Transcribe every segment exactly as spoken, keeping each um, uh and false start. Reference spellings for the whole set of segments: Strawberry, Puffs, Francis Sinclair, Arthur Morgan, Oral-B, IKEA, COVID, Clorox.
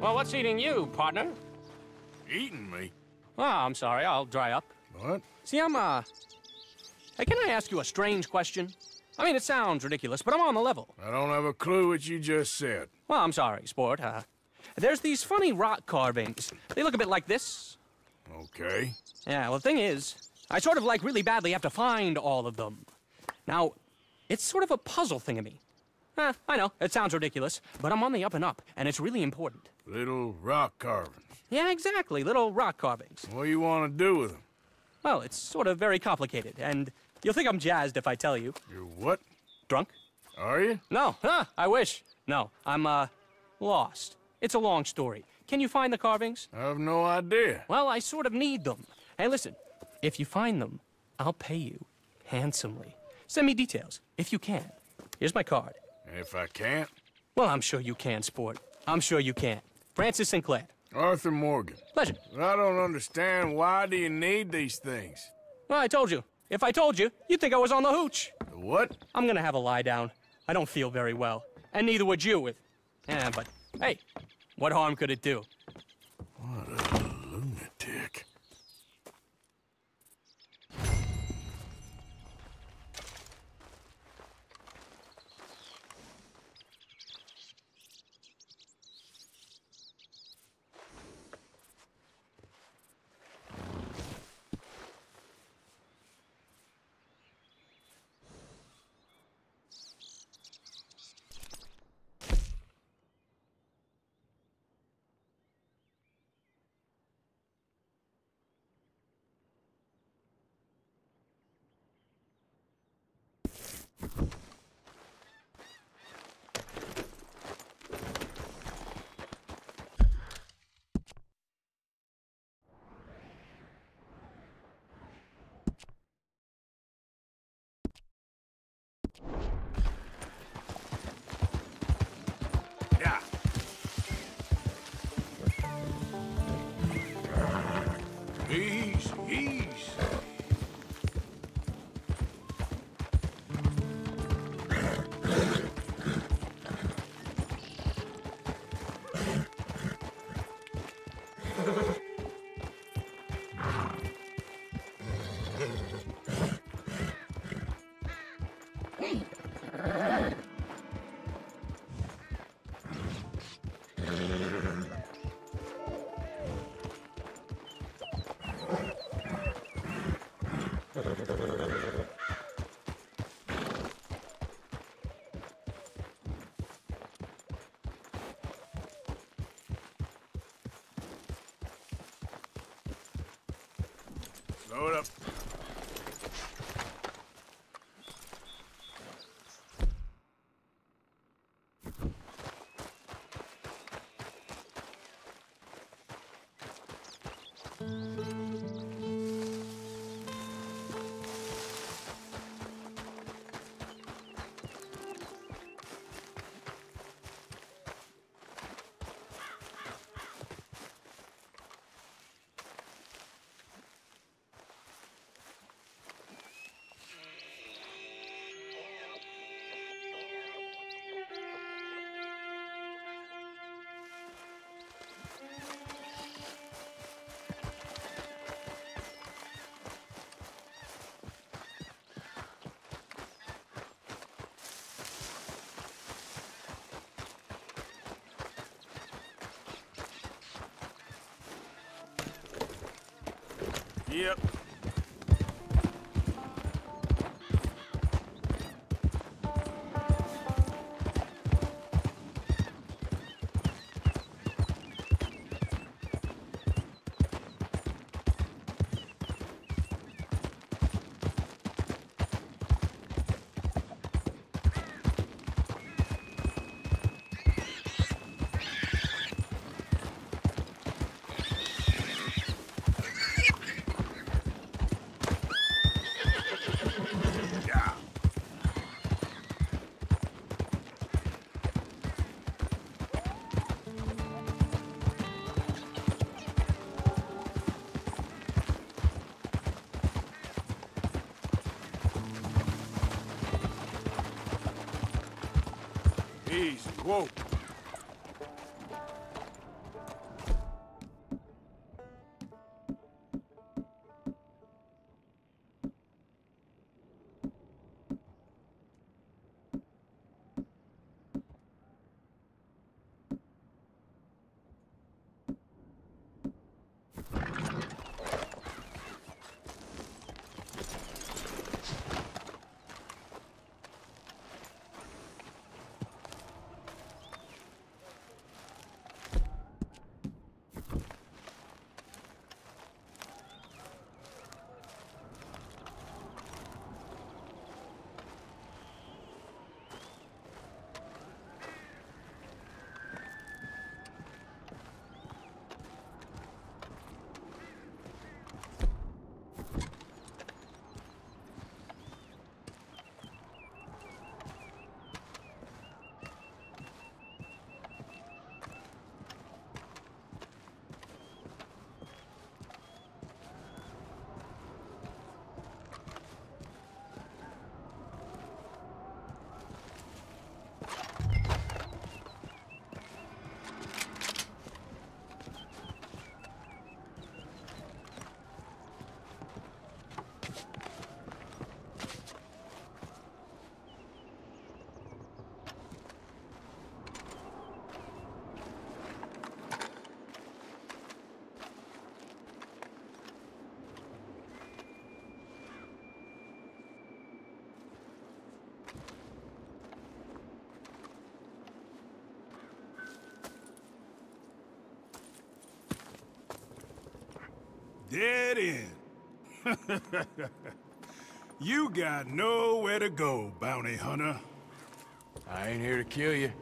Well, what's eating you, partner? Eating me? Oh, I'm sorry. I'll dry up. What? See, I'm, uh... Hey, can I ask you a strange question? I mean, it sounds ridiculous, but I'm on the level. I don't have a clue what you just said. Well, I'm sorry, sport. Uh, there's these funny rock carvings. They look a bit like this. Okay. Yeah, well, the thing is, I sort of, like, really badly have to find all of them. Now, it's sort of a puzzle thingamy. Eh, I know, it sounds ridiculous, but I'm on the up and up, and it's really important. Little rock carvings. Yeah, exactly, little rock carvings. What do you want to do with them? Well, it's sort of very complicated, and you'll think I'm jazzed if I tell you. You're what? Drunk. Are you? No, huh, I wish. No, I'm, uh, lost. It's a long story. Can you find the carvings? I have no idea. Well, I sort of need them. Hey, listen, if you find them, I'll pay you handsomely. Send me details, if you can. Here's my card. If I can't? Well, I'm sure you can, sport. I'm sure you can. Francis Sinclair. Arthur Morgan. Pleasure. I don't understand. Why do you need these things? Well, I told you. If I told you, you'd think I was on the hooch. The what? I'm gonna have a lie down. I don't feel very well. And neither would you with... Yeah, but, hey, what harm could it do? What a lunatic. Load up. Yep. Whoa. Dead end. You got nowhere to go, bounty hunter. I ain't here to kill you.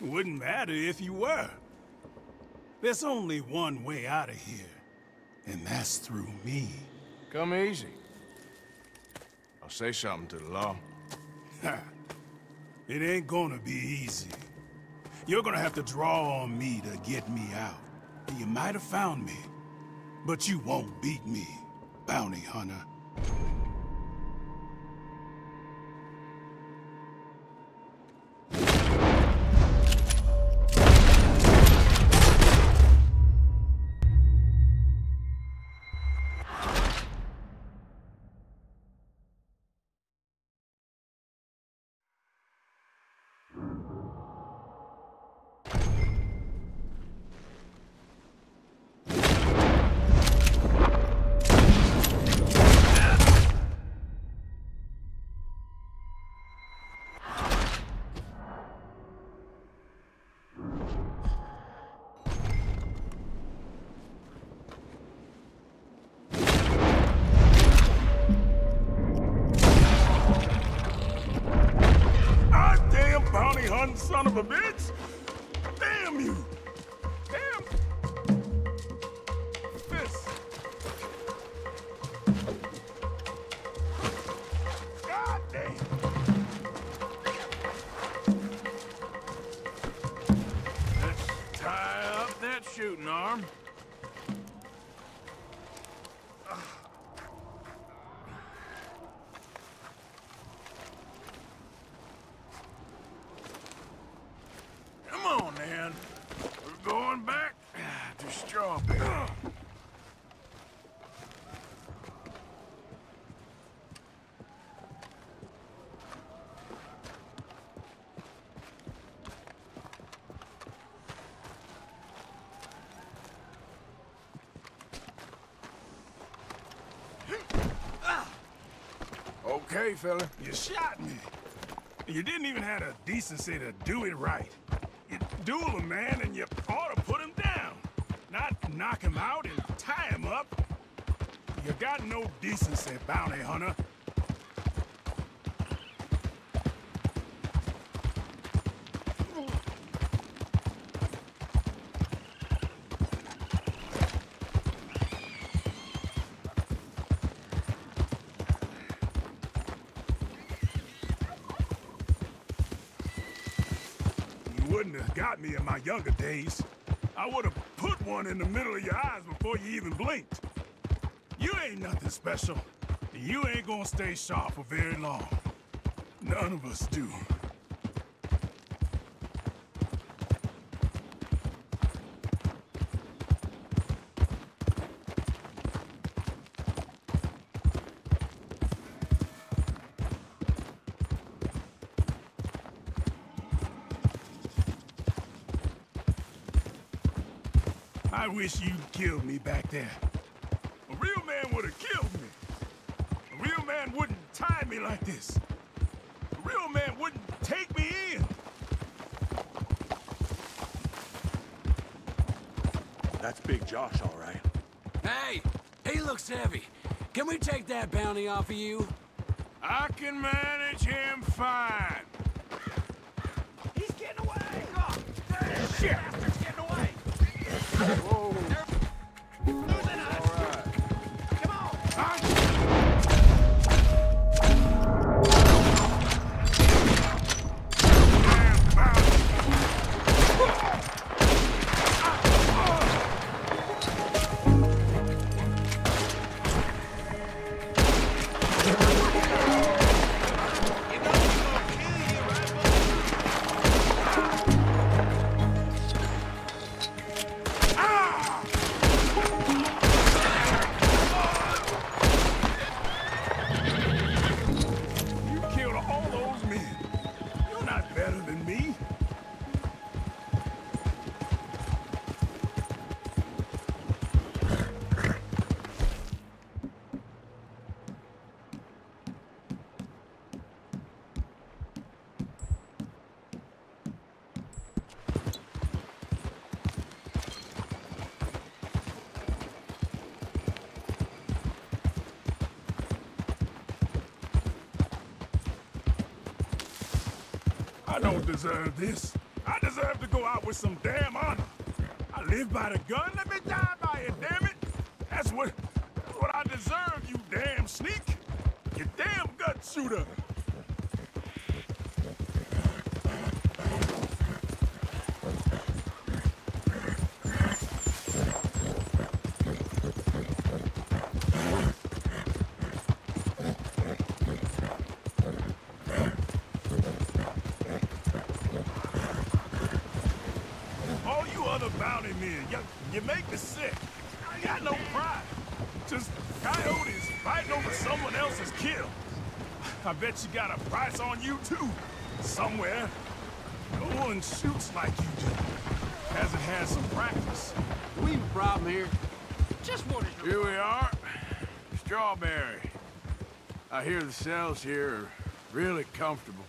Wouldn't matter if you were. There's only one way out of here, and that's through me. Come easy. I'll say something to the law. It ain't gonna be easy. You're gonna have to draw on me to get me out. You might have found me. But you won't beat me, bounty hunter. Son of a bitch! Damn you! Damn! This! God damn! Let's tie up that shooting arm. Okay, fella. You shot me. You didn't even have the decency to do it right. You duel a man and you ought to put him down. Not knock him out and tie him up. You got no decency, bounty hunter. Got me in my younger days. I would have put one in the middle of your eyes before you even blinked. You ain't nothing special. You ain't gonna stay sharp for very long. None of us do. I wish you'd killed me back there. A real man would have killed me. A real man wouldn't tie me like this. A real man wouldn't take me in. That's Big Josh, all right. Hey, he looks heavy. Can we take that bounty off of you? I can manage him fine. He's getting away! Oh, damn, shit! Bastard's getting away! Whoa. Losing us. All right. Come on. Huh? You know he's gonna kill you, right, boy? I don't deserve this. I deserve to go out with some damn honor. I live by the gun, let me die by it, damn it. That's what, that's what I deserve, you damn sneak. You damn gut shooter. You, you make me sick. I got no pride. Just coyotes fighting over someone else's kill. I bet you got a price on you, too. Somewhere. No one shoots like you do. Hasn't had some practice. We have a problem here. Just wanted to... Here we are. Strawberry. I hear the cells here are really comfortable.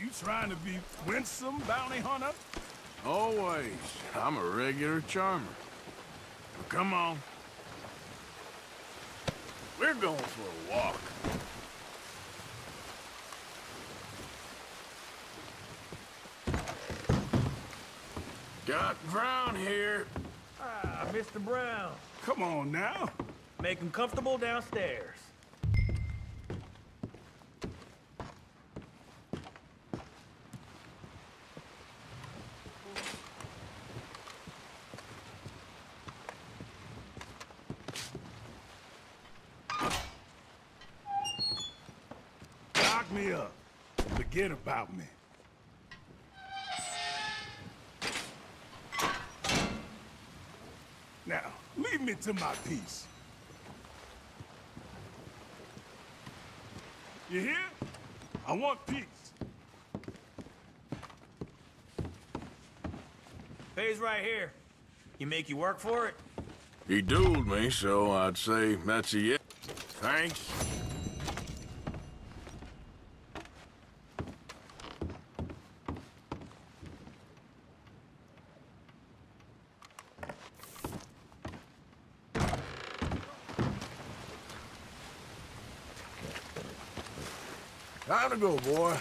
You trying to be winsome, bounty hunter? Always. I'm a regular charmer. Well, come on. We're going for a walk. Got Brown here. Ah, Mister Brown. Come on now. Make him comfortable downstairs. Me up. Forget about me. Now, leave me to my peace. You hear? I want peace. Pay's right here. You make you work for it? He dueled me, so I'd say that's a yes. Thanks. Time to go, boy.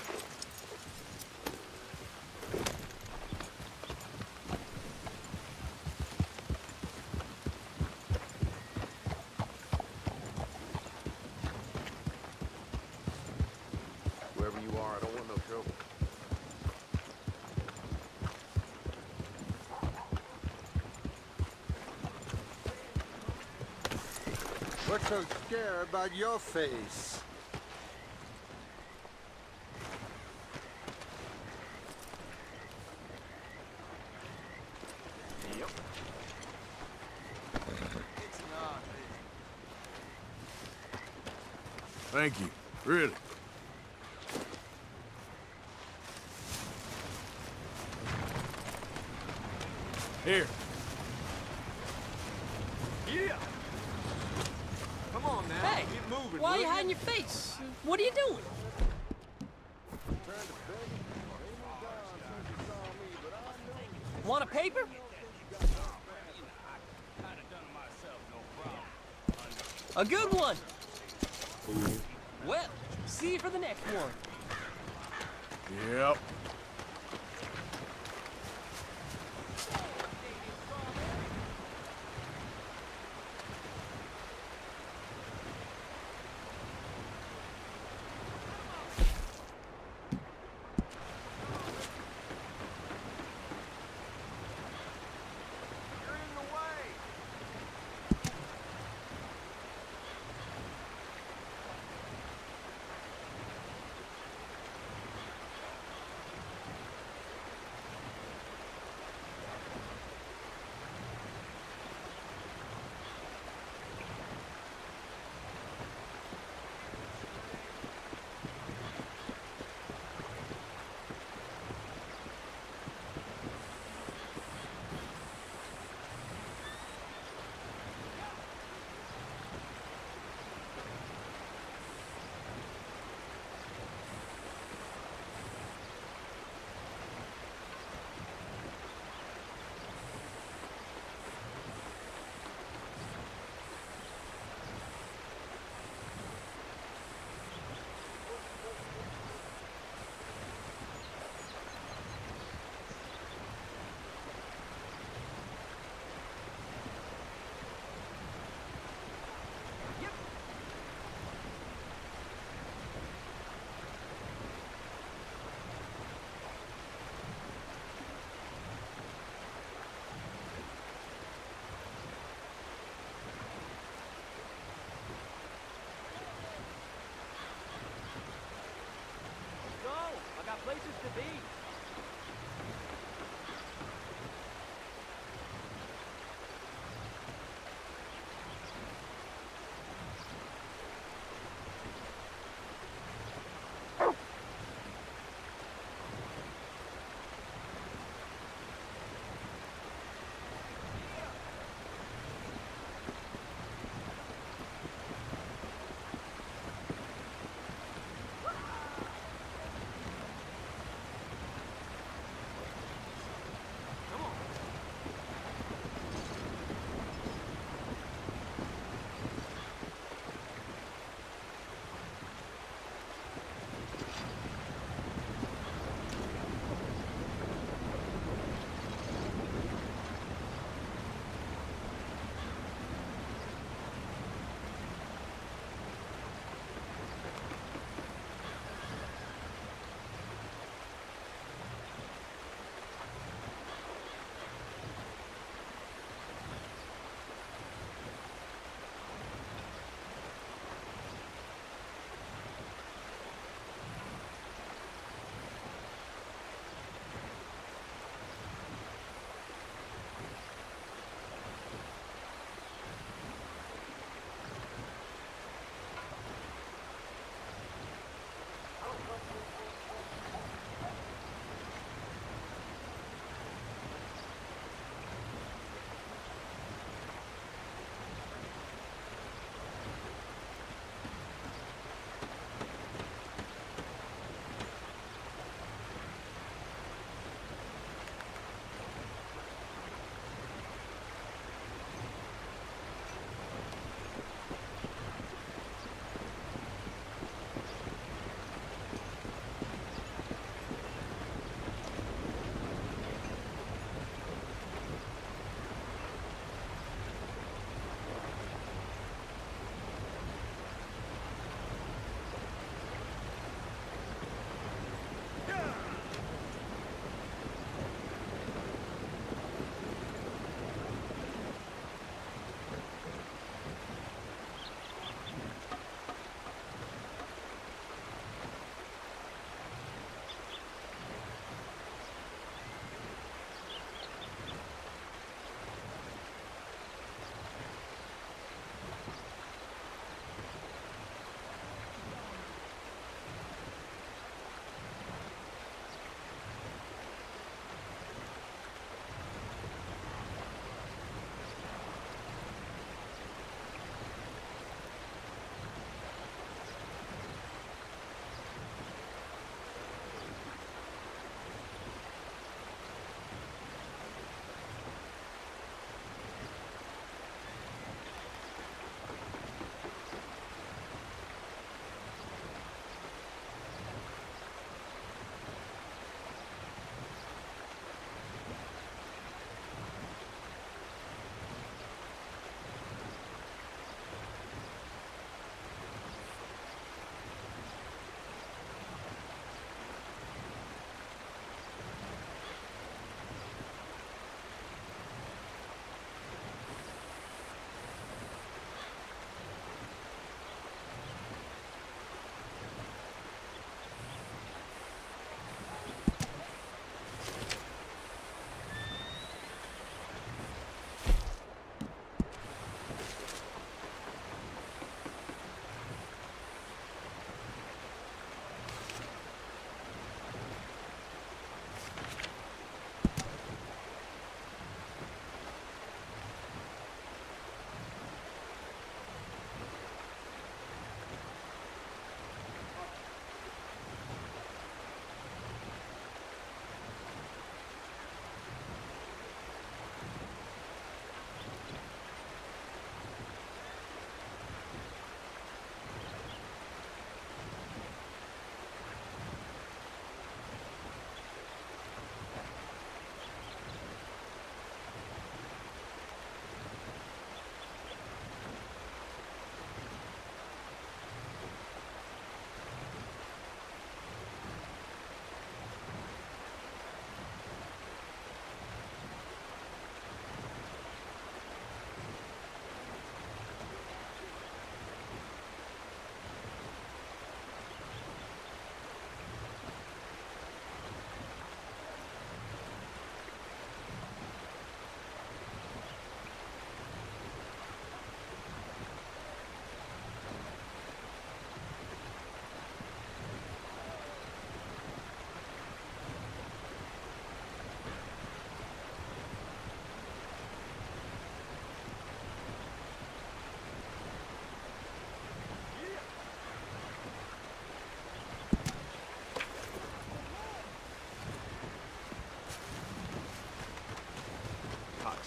Wherever you are, I don't want no trouble. What's so scary about your face? Thank you. Really. Here. Yeah. Come on now. Hey, get moving. Why are you hiding your face? What are you doing? Want a paper? A good one. Well, see you for the next one. Yep. Places to be.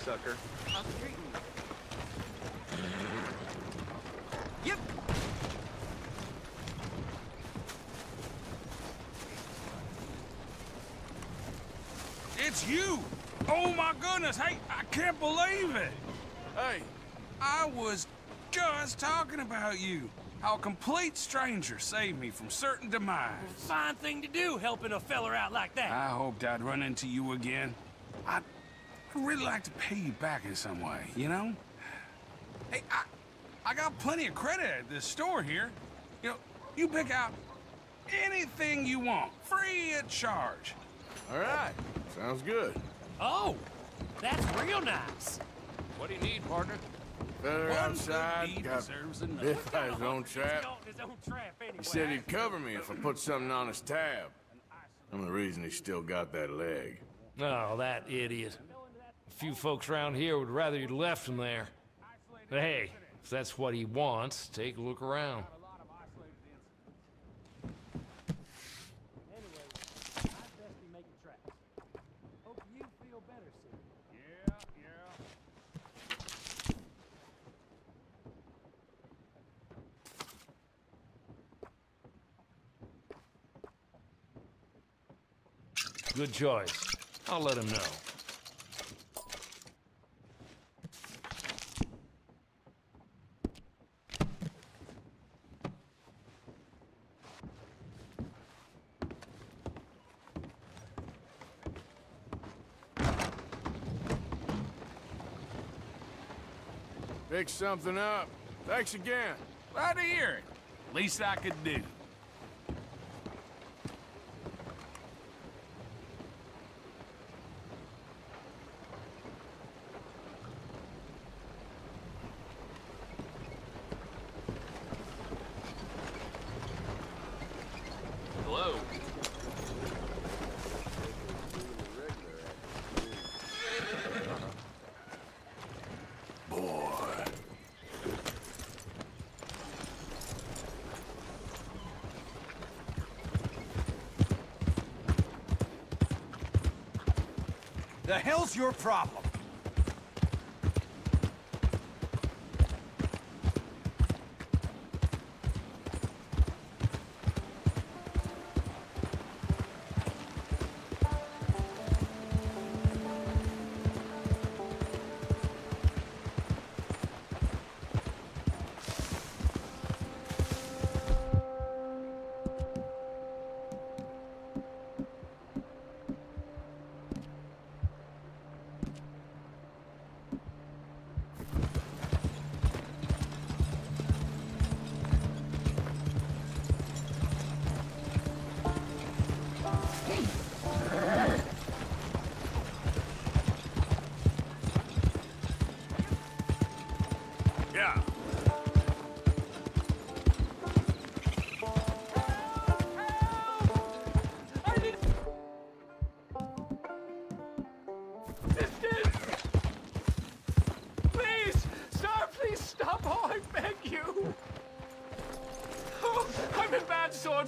sucker. I'll treat you. Yep. It's you! Oh my goodness, hey, I can't believe it! Hey, I was just talking about you. How a complete stranger saved me from certain demise. Fine thing to do, helping a feller out like that. I hoped I'd run into you again. I'd, I'd really like to pay you back in some way, you know? Hey, I, I got plenty of credit at this store here. You know, you pick out anything you want, free of charge. All right, sounds good. Oh, that's real nice. What do you need, partner? Better outside, got bit by his own trap. He said he'd cover me if I put something on his tab. I'm the reason he still got that leg. Oh, that idiot. A few folks around here would rather you'd left him there. But hey, if that's what he wants, take a look around. Good choice. I'll let him know. Pick something up. Thanks again. Glad to hear it. Least I could do. The hell's your problem?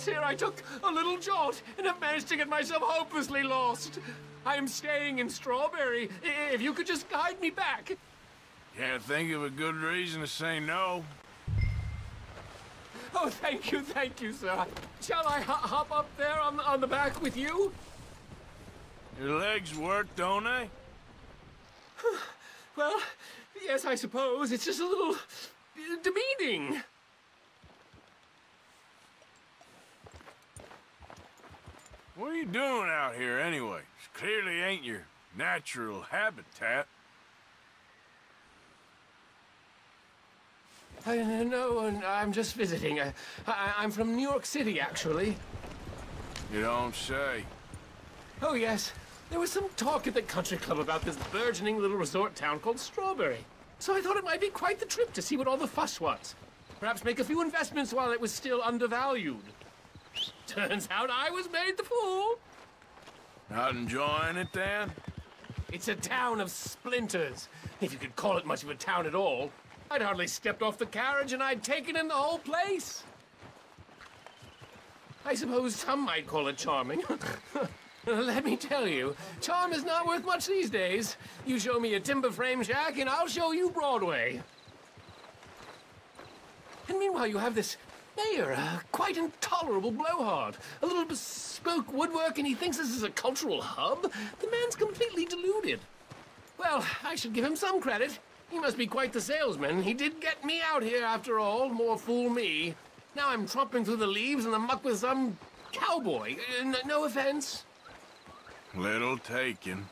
Here I took a little jolt and have managed to get myself hopelessly lost. I am staying in Strawberry. If you could just guide me back. Can't think of a good reason to say no. Oh, thank you, thank you, sir. Shall I hop up there on the, on the back with you? Your legs work, don't they? Well, yes, I suppose. It's just a little demeaning. What are you doing out here, anyway? This clearly ain't your natural habitat. I uh, no, I'm just visiting. I, I, I'm from New York City, actually. You don't say. Oh, yes. There was some talk at the country club about this burgeoning little resort town called Strawberry. So I thought it might be quite the trip to see what all the fuss was. Perhaps make a few investments while it was still undervalued. Turns out I was made the fool. Not enjoying it, then? It's a town of splinters. If you could call it much of a town at all, I'd hardly stepped off the carriage and I'd taken in the whole place. I suppose some might call it charming. Let me tell you, charm is not worth much these days. You show me a timber frame shack, and I'll show you Broadway. And meanwhile, you have this mayor, a quite intolerable blowhard. A little bespoke woodwork, and he thinks this is a cultural hub? The man's completely deluded. Well, I should give him some credit. He must be quite the salesman. He did get me out here, after all. More fool me. Now I'm tromping through the leaves in the muck with some cowboy. N- no offense. Little taken.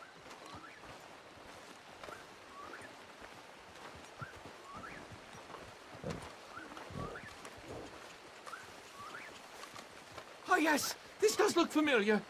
Oh, yes. This does look familiar.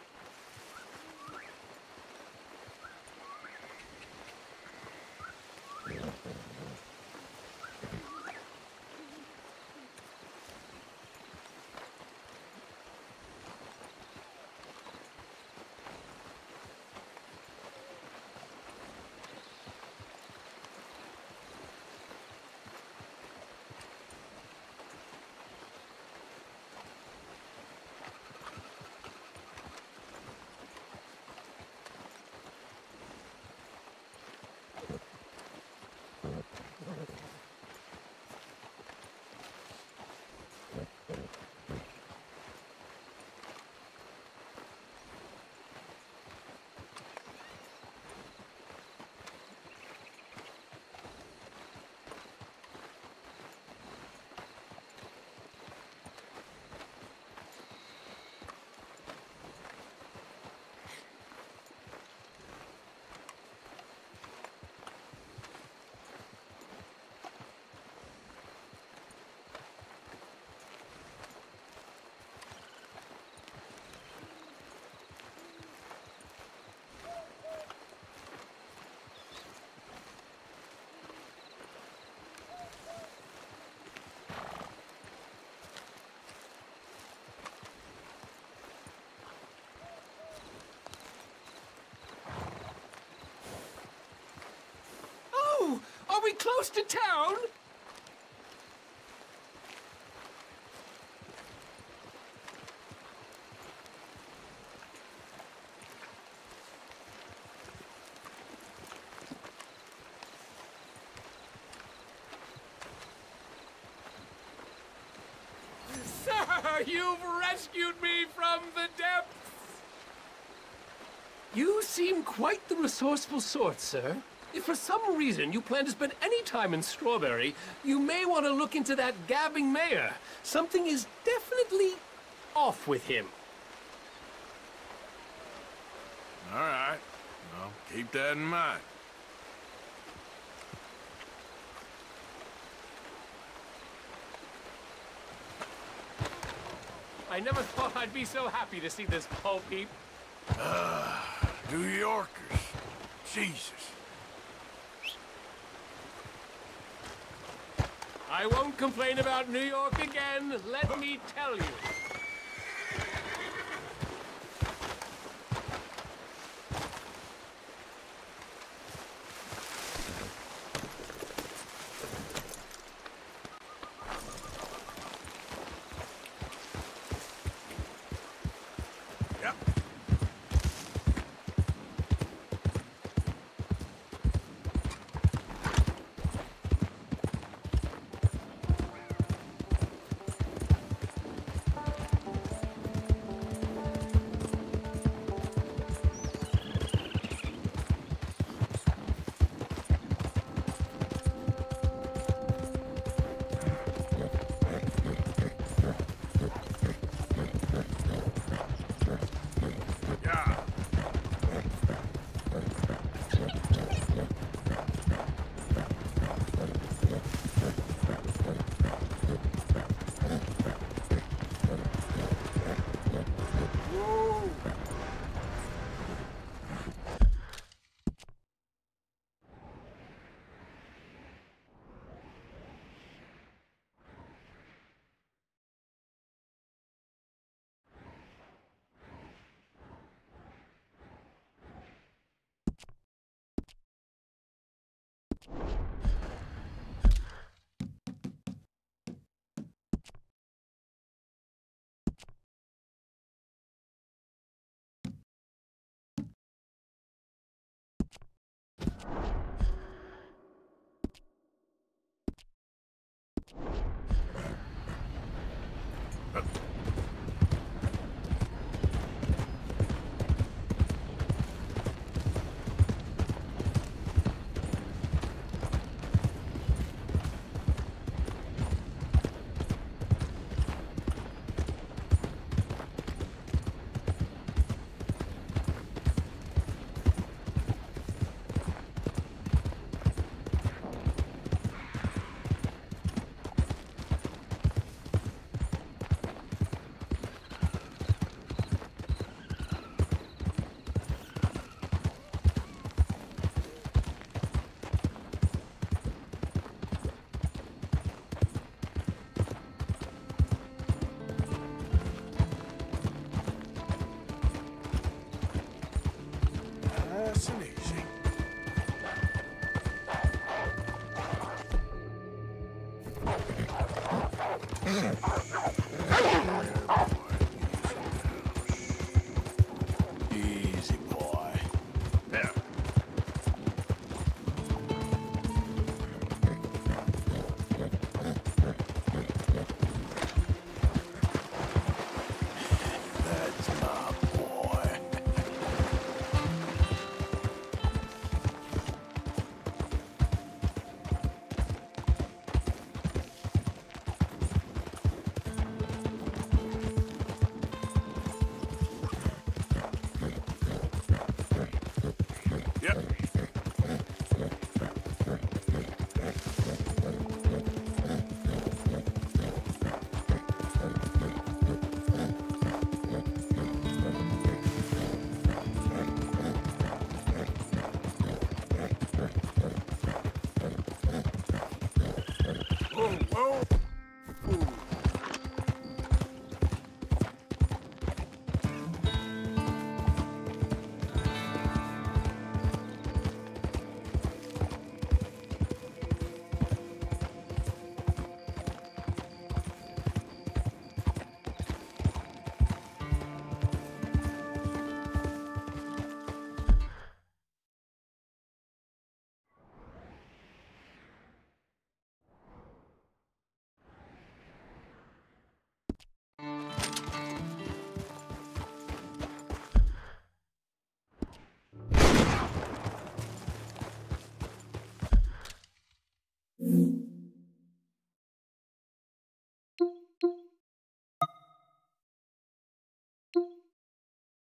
Are we close to town? Sir, you've rescued me from the depths! You seem quite the resourceful sort, sir. If for some reason you plan to spend any time in Strawberry, you may want to look into that gabbing mayor. Something is definitely off with him. All right. Well, keep that in mind. I never thought I'd be so happy to see this pulp heap. Uh, New Yorkers. Jesus. I won't complain about New York again, let me tell you. fascinating. Easy, boy. Yeah. That's my boy. Yep.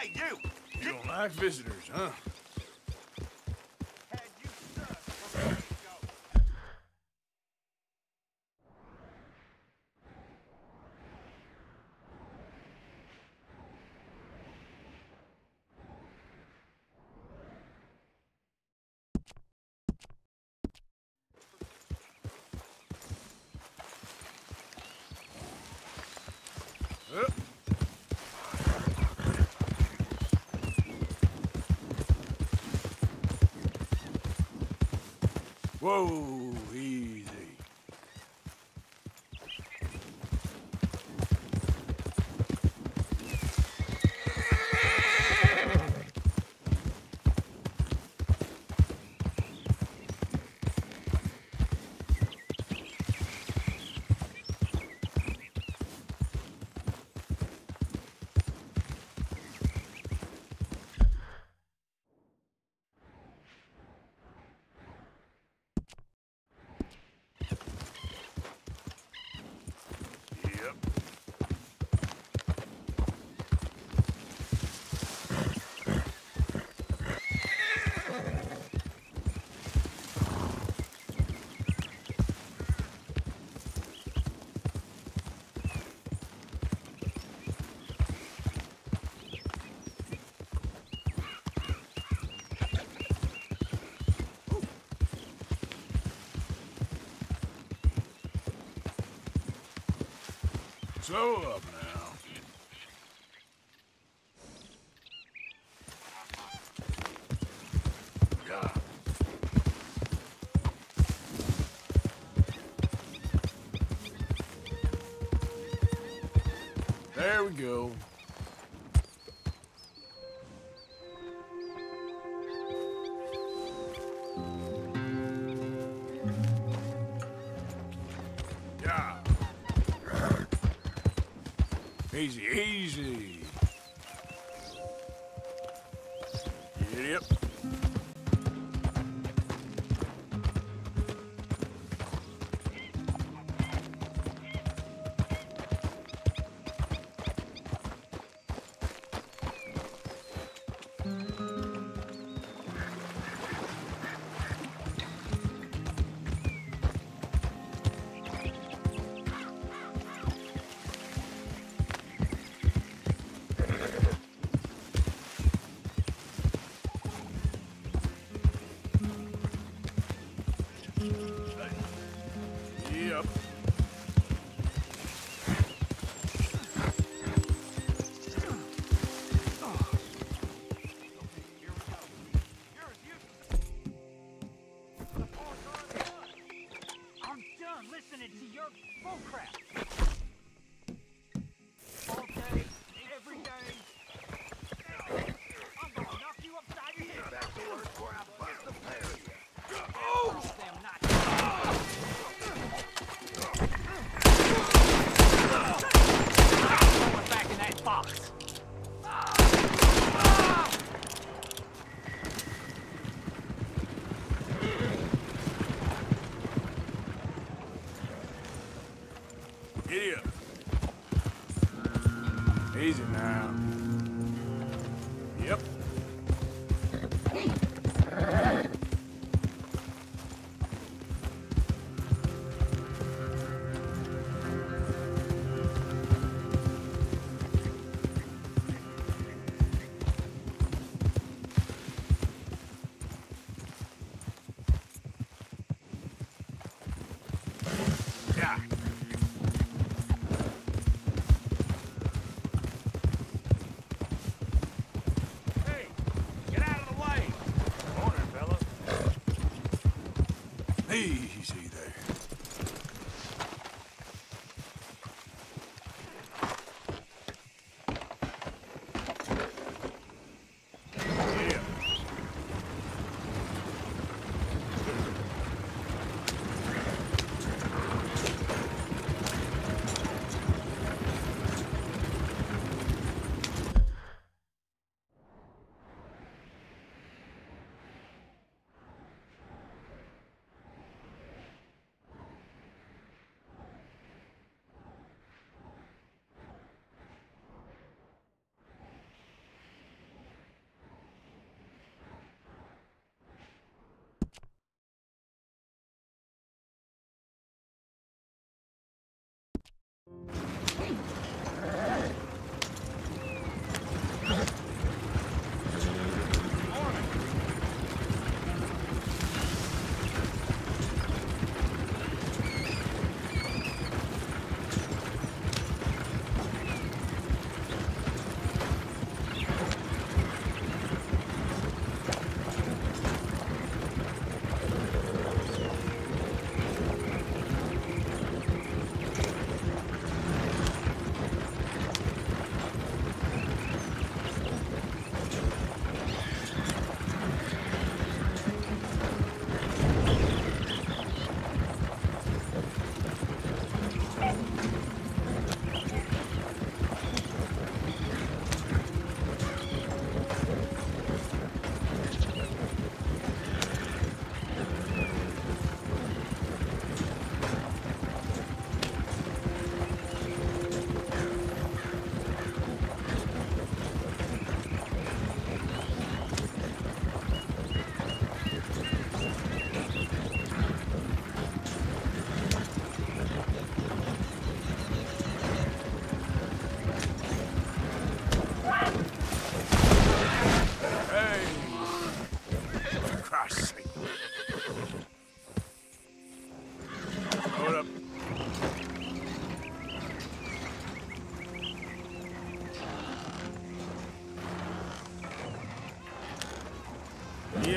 Hey, you! You don't like visitors, huh? Whoa, easy. Slow up now. Yeah. There we go. Easy, easy. Yep. Easy now. Yep. Easy there. Yeah.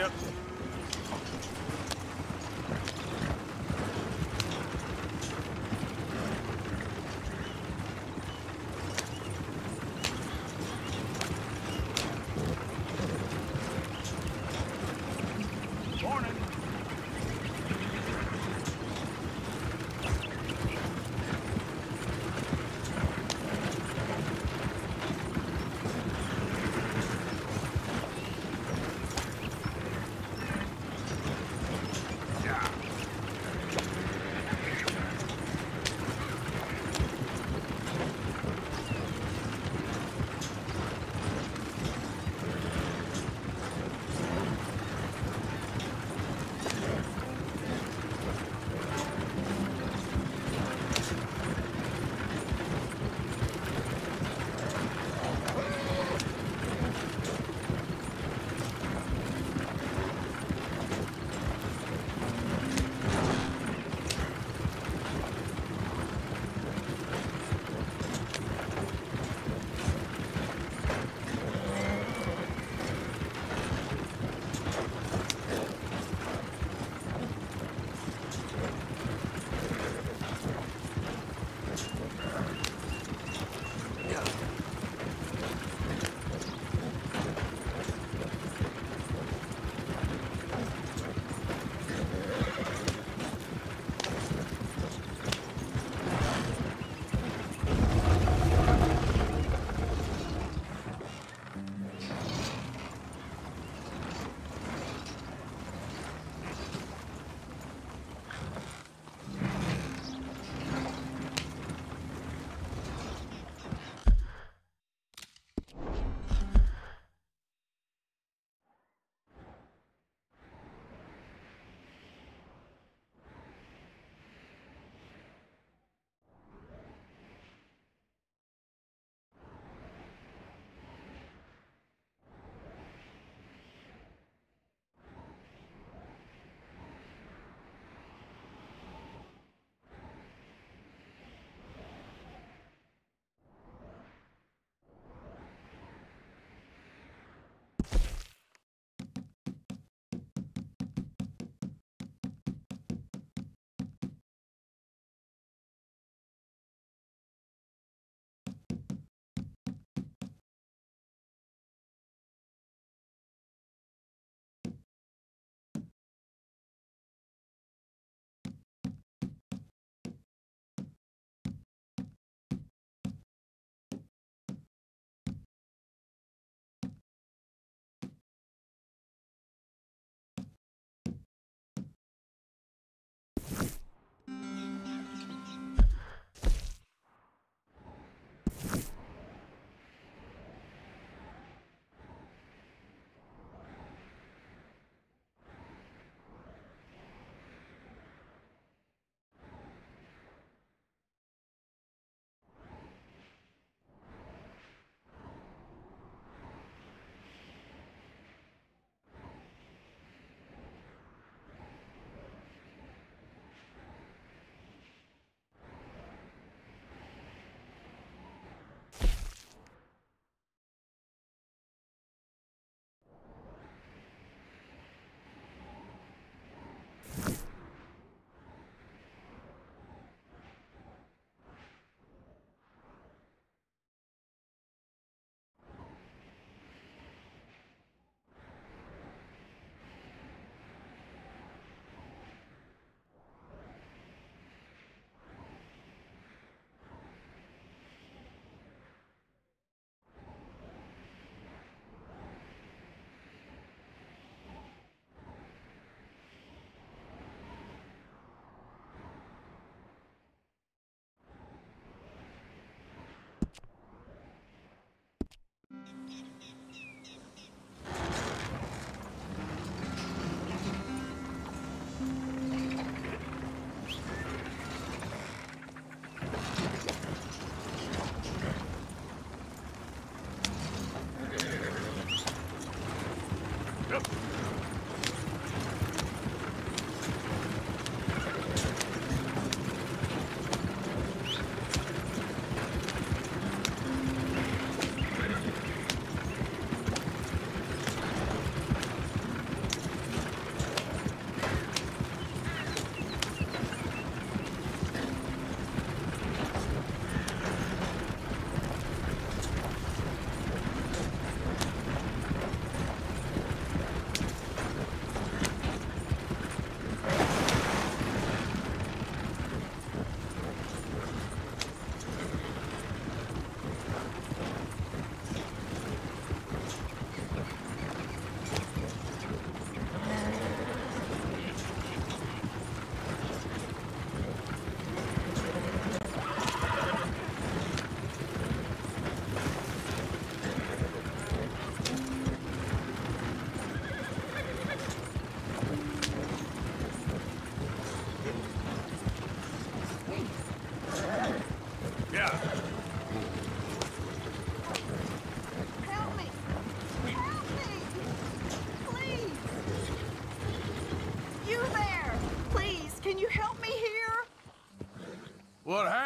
you.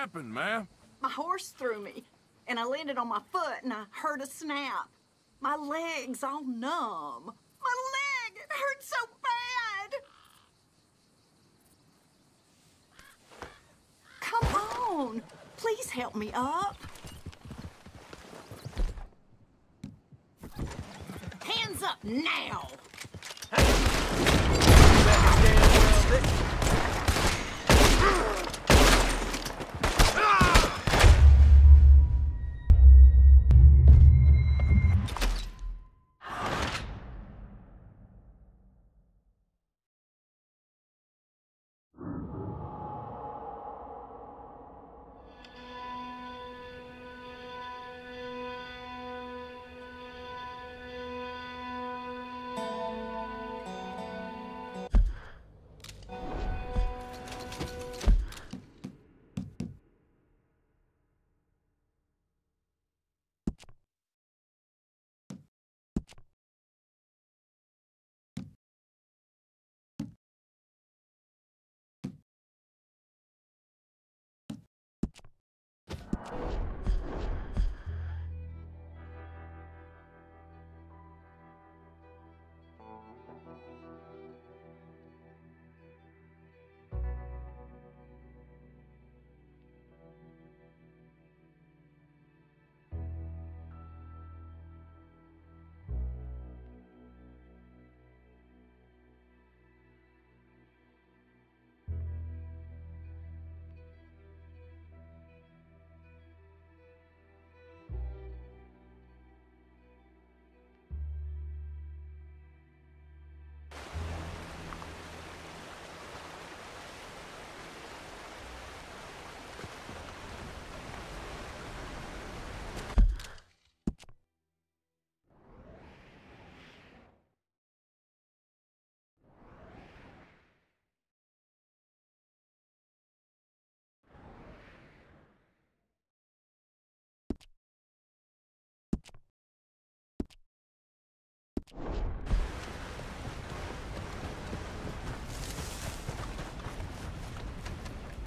happened, ma'am? My horse threw me, and I landed on my foot, and I heard a snap. My leg's all numb. My leg, it hurt so bad. Come on, please help me up. Hands up now.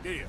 Yeah.